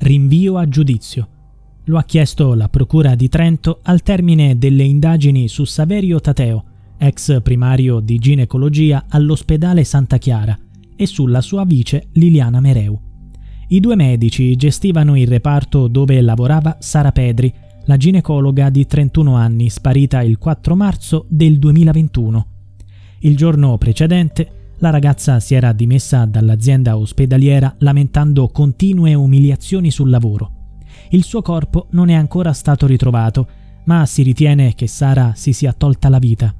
rinvio a giudizio. Lo ha chiesto la Procura di Trento al termine delle indagini su Saverio Tateo, ex primario di ginecologia all'ospedale Santa Chiara, e sulla sua vice Liliana Mereu. I due medici gestivano il reparto dove lavorava Sara Pedri, la ginecologa di 31 anni sparita il 4 marzo del 2021. Il giorno precedente la ragazza si era dimessa dall'azienda ospedaliera lamentando continue umiliazioni sul lavoro. Il suo corpo non è ancora stato ritrovato, ma si ritiene che Sara si sia tolta la vita.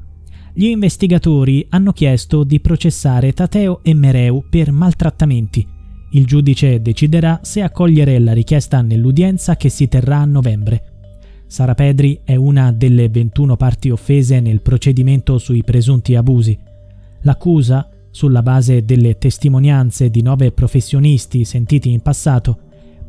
Gli investigatori hanno chiesto di processare Tateo e Mereu per maltrattamenti. Il giudice deciderà se accogliere la richiesta nell'udienza che si terrà a novembre. Sara Pedri è una delle 21 parti offese nel procedimento sui presunti abusi. L'accusa, sulla base delle testimonianze di 9 professionisti sentiti in passato,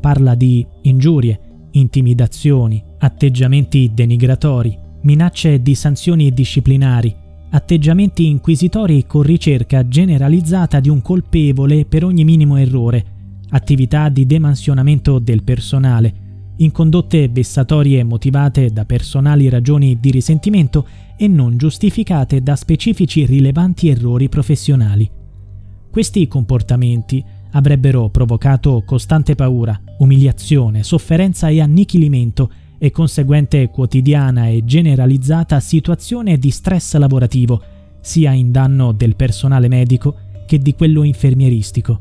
parla di ingiurie, intimidazioni, atteggiamenti denigratori, minacce di sanzioni disciplinari, atteggiamenti inquisitori con ricerca generalizzata di un colpevole per ogni minimo errore, attività di demansionamento del personale, in condotte vessatorie motivate da personali ragioni di risentimento e non giustificate da specifici rilevanti errori professionali. Questi comportamenti avrebbero provocato costante paura, umiliazione, sofferenza e annichilimento e conseguente quotidiana e generalizzata situazione di stress lavorativo, sia in danno del personale medico che di quello infermieristico.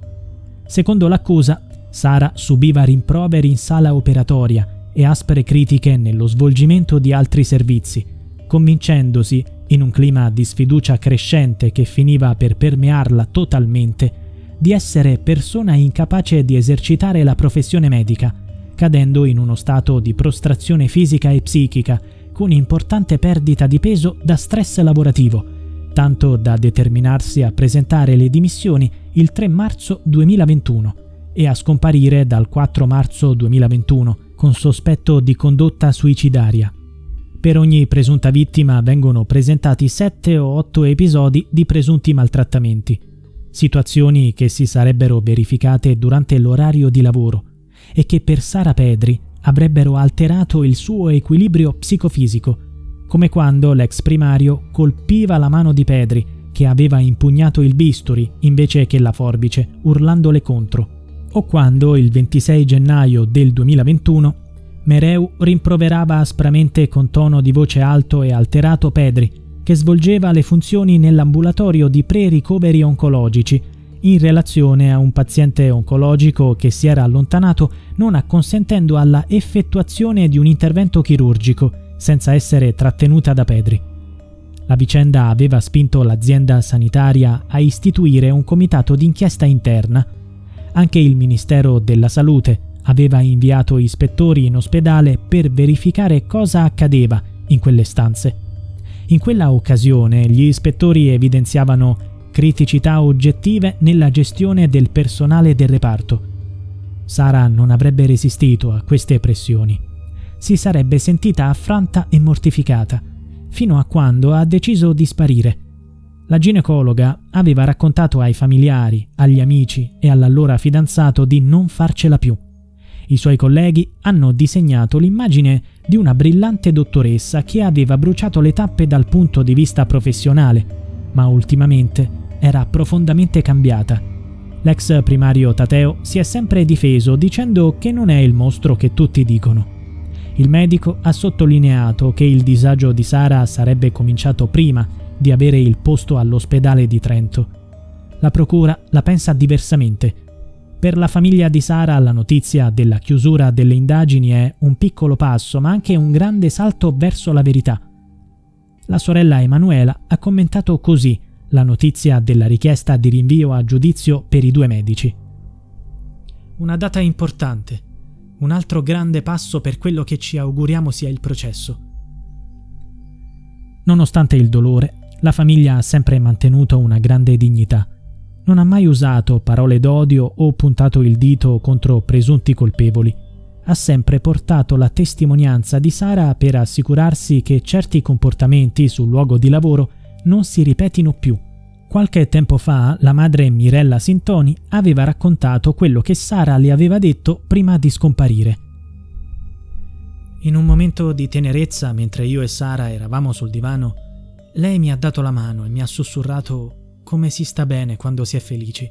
Secondo l'accusa, Sara subiva rimproveri in sala operatoria e aspre critiche nello svolgimento di altri servizi, convincendosi, in un clima di sfiducia crescente che finiva per permearla totalmente, di essere persona incapace di esercitare la professione medica, cadendo in uno stato di prostrazione fisica e psichica, con importante perdita di peso da stress lavorativo, tanto da determinarsi a presentare le dimissioni il 3 marzo 2021 e a scomparire dal 4 marzo 2021 con sospetto di condotta suicidaria. Per ogni presunta vittima vengono presentati 7 o 8 episodi di presunti maltrattamenti, situazioni che si sarebbero verificate durante l'orario di lavoro, e che per Sara Pedri avrebbero alterato il suo equilibrio psicofisico, come quando l'ex primario colpiva la mano di Pedri, che aveva impugnato il bisturi invece che la forbice, urlandole contro, o quando il 26 gennaio del 2021 Mereu rimproverava aspramente con tono di voce alto e alterato Pedri, che svolgeva le funzioni nell'ambulatorio di pre-ricoveri oncologici, in relazione a un paziente oncologico che si era allontanato non acconsentendo alla effettuazione di un intervento chirurgico senza essere trattenuta da Pedri. La vicenda aveva spinto l'azienda sanitaria a istituire un comitato d'inchiesta interna. Anche il Ministero della Salute aveva inviato ispettori in ospedale per verificare cosa accadeva in quelle stanze. In quella occasione gli ispettori evidenziavano criticità oggettive nella gestione del personale del reparto. Sara non avrebbe resistito a queste pressioni. Si sarebbe sentita affranta e mortificata, fino a quando ha deciso di sparire. La ginecologa aveva raccontato ai familiari, agli amici e all'allora fidanzato di non farcela più. I suoi colleghi hanno disegnato l'immagine di una brillante dottoressa che aveva bruciato le tappe dal punto di vista professionale, ma ultimamente era profondamente cambiata. L'ex primario Tateo si è sempre difeso dicendo che non è il mostro che tutti dicono. Il medico ha sottolineato che il disagio di Sara sarebbe cominciato prima di avere il posto all'ospedale di Trento. La procura la pensa diversamente. Per la famiglia di Sara la notizia della chiusura delle indagini è un piccolo passo, ma anche un grande salto verso la verità. La sorella Emanuela ha commentato così la notizia della richiesta di rinvio a giudizio per i due medici. Una data importante, un altro grande passo per quello che ci auguriamo sia il processo. Nonostante il dolore, la famiglia ha sempre mantenuto una grande dignità. Non ha mai usato parole d'odio o puntato il dito contro presunti colpevoli. Ha sempre portato la testimonianza di Sara per assicurarsi che certi comportamenti sul luogo di lavoro non si ripetino più, Qualche tempo fa la madre Mirella Sintoni aveva raccontato quello che Sara le aveva detto prima di scomparire. In un momento di tenerezza, mentre io e Sara eravamo sul divano, lei mi ha dato la mano e mi ha sussurrato come si sta bene quando si è felici.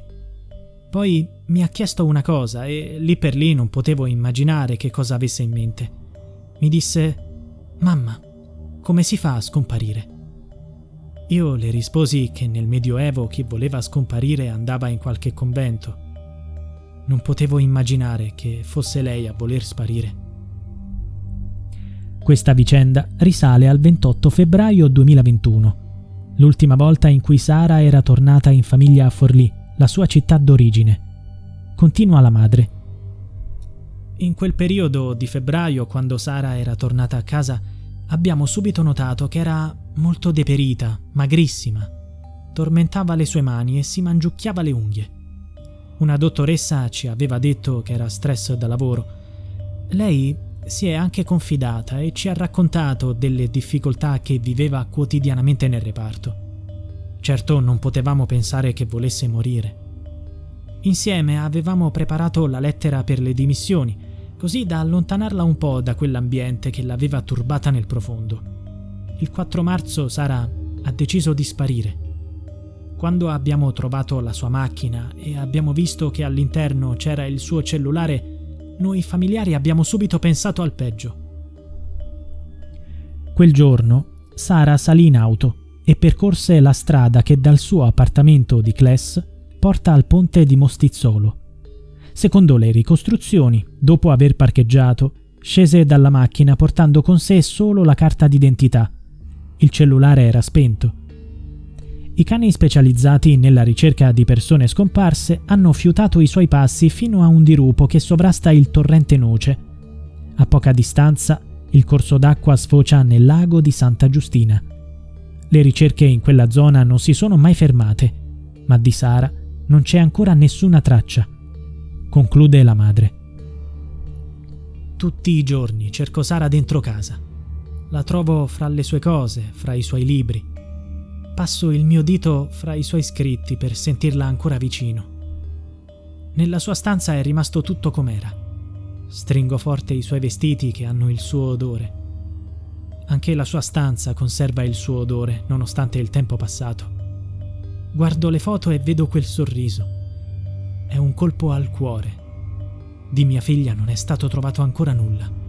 Poi mi ha chiesto una cosa e lì per lì non potevo immaginare che cosa avesse in mente. Mi disse: «Mamma, come si fa a scomparire?» Io le risposi che nel Medioevo chi voleva scomparire andava in qualche convento. Non potevo immaginare che fosse lei a voler sparire. Questa vicenda risale al 28 febbraio 2021, l'ultima volta in cui Sara era tornata in famiglia a Forlì, la sua città d'origine. Continua la madre. In quel periodo di febbraio, quando Sara era tornata a casa, abbiamo subito notato che era molto deperita, magrissima. Tormentava le sue mani e si mangiucchiava le unghie. Una dottoressa ci aveva detto che era stress da lavoro. Lei si è anche confidata e ci ha raccontato delle difficoltà che viveva quotidianamente nel reparto. Certo, non potevamo pensare che volesse morire. Insieme avevamo preparato la lettera per le dimissioni, così da allontanarla un po' da quell'ambiente che l'aveva turbata nel profondo. Il 4 marzo Sara ha deciso di sparire. Quando abbiamo trovato la sua macchina e abbiamo visto che all'interno c'era il suo cellulare, noi familiari abbiamo subito pensato al peggio. Quel giorno Sara salì in auto e percorse la strada che dal suo appartamento di Cless porta al ponte di Mostizzolo. Secondo le ricostruzioni, dopo aver parcheggiato, scese dalla macchina portando con sé solo la carta d'identità. Il cellulare era spento. I cani specializzati nella ricerca di persone scomparse hanno fiutato i suoi passi fino a un dirupo che sovrasta il torrente Noce. A poca distanza, il corso d'acqua sfocia nel lago di Santa Giustina. Le ricerche in quella zona non si sono mai fermate, ma di Sara non c'è ancora nessuna traccia. Conclude la madre. Tutti i giorni cerco Sara dentro casa. La trovo fra le sue cose, fra i suoi libri. Passo il mio dito fra i suoi scritti per sentirla ancora vicino. Nella sua stanza è rimasto tutto com'era. Stringo forte i suoi vestiti che hanno il suo odore. Anche la sua stanza conserva il suo odore, nonostante il tempo passato. Guardo le foto e vedo quel sorriso. È un colpo al cuore. Di mia figlia non è stato trovato ancora nulla.